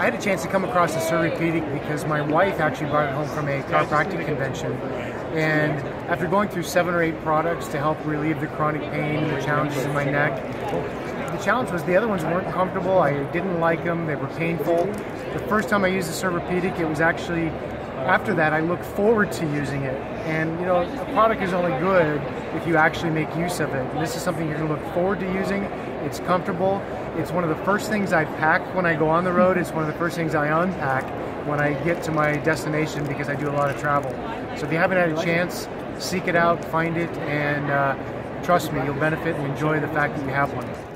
I had a chance to come across the CerviPedic because my wife actually brought it home from a chiropractic convention. And after going through 7 or 8 products to help relieve the chronic pain and the challenges in my neck, the challenge was the other ones weren't comfortable. I didn't like them. They were painful. The first time I used the CerviPedic, it was actually, after that, I looked forward to using it. And, you know, a product is only good if you actually make use of it. And this is something you're going to look forward to using. It's comfortable. It's one of the first things I pack when I go on the road. It's one of the first things I unpack when I get to my destination, because I do a lot of travel. So if you haven't had a chance, seek it out, find it, and trust me, you'll benefit and enjoy the fact that you have one.